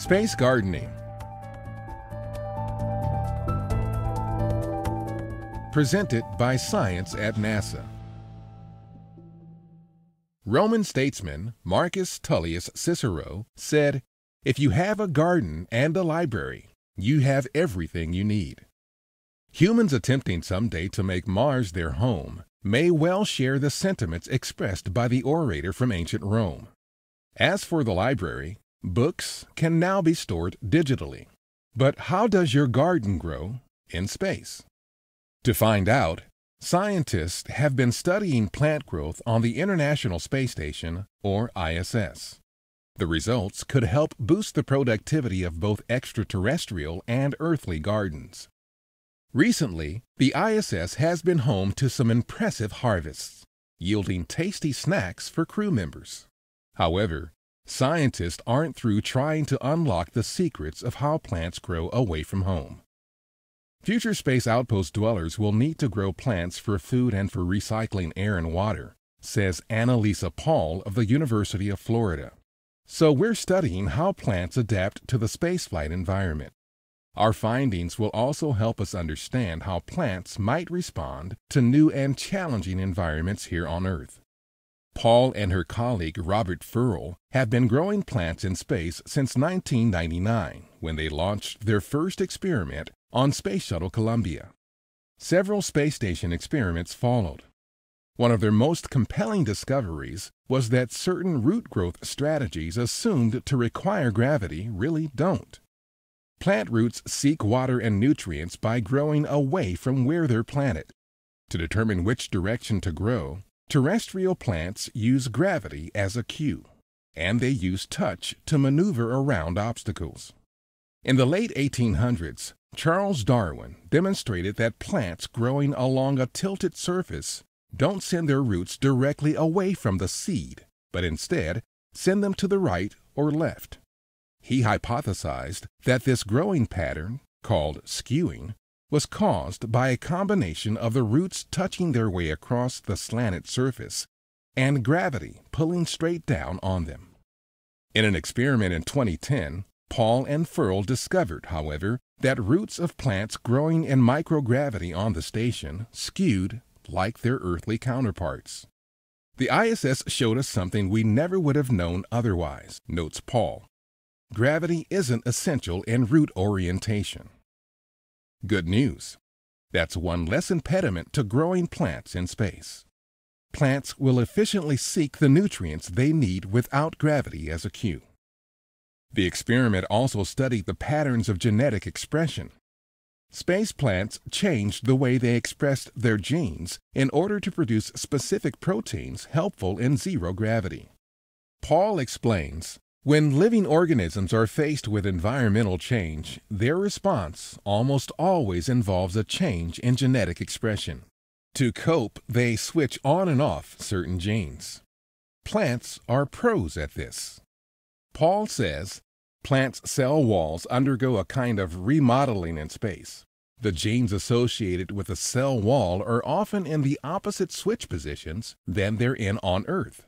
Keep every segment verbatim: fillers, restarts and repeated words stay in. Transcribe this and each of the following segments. Space gardening. Presented by Science at NASA. Roman statesman Marcus Tullius Cicero said, "If you have a garden and a library, you have everything you need." Humans attempting someday to make Mars their home may well share the sentiments expressed by the orator from ancient Rome. As for the library, books can now be stored digitally. But how does your garden grow in space? To find out, scientists have been studying plant growth on the International Space Station, or I S S. The results could help boost the productivity of both extraterrestrial and earthly gardens. Recently, the I S S has been home to some impressive harvests, yielding tasty snacks for crew members. However, scientists aren't through trying to unlock the secrets of how plants grow away from home. Future space outpost dwellers will need to grow plants for food and for recycling air and water, says Anna-Lisa Paul of the University of Florida. So we're studying how plants adapt to the spaceflight environment. Our findings will also help us understand how plants might respond to new and challenging environments here on Earth. Paul and her colleague Robert Furl have been growing plants in space since nineteen ninety-nine, when they launched their first experiment on Space Shuttle Columbia. Several space station experiments followed. One of their most compelling discoveries was that certain root growth strategies assumed to require gravity really don't. Plant roots seek water and nutrients by growing away from where they're planted. To determine which direction to grow, terrestrial plants use gravity as a cue, and they use touch to maneuver around obstacles. In the late eighteen hundreds, Charles Darwin demonstrated that plants growing along a tilted surface don't send their roots directly away from the seed, but instead send them to the right or left. He hypothesized that this growing pattern, called skewing, was caused by a combination of the roots touching their way across the slanted surface and gravity pulling straight down on them. In an experiment in twenty ten, Paul and Furl discovered, however, that roots of plants growing in microgravity on the station skewed like their earthly counterparts. The I S S showed us something we never would have known otherwise, notes Paul. Gravity isn't essential in root orientation. Good news! That's one less impediment to growing plants in space. Plants will efficiently seek the nutrients they need without gravity as a cue. The experiment also studied the patterns of genetic expression. Space plants changed the way they expressed their genes in order to produce specific proteins helpful in zero gravity. Paul explains, when living organisms are faced with environmental change, their response almost always involves a change in genetic expression. To cope, they switch on and off certain genes. Plants are pros at this. Paul says, plants' cell walls undergo a kind of remodeling in space. The genes associated with a cell wall are often in the opposite switch positions than they're in on Earth.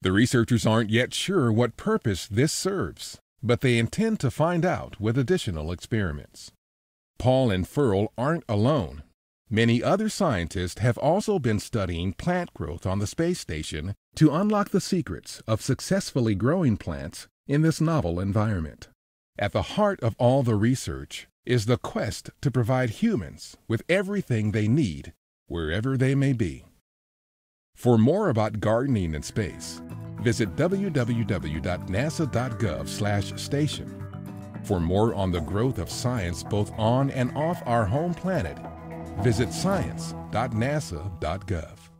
The researchers aren't yet sure what purpose this serves, but they intend to find out with additional experiments. Paul and Furl aren't alone. Many other scientists have also been studying plant growth on the space station to unlock the secrets of successfully growing plants in this novel environment. At the heart of all the research is the quest to provide humans with everything they need, wherever they may be. For more about gardening in space, visit w w w dot nasa dot gov slash station. For more on the growth of science both on and off our home planet, visit science dot nasa dot gov.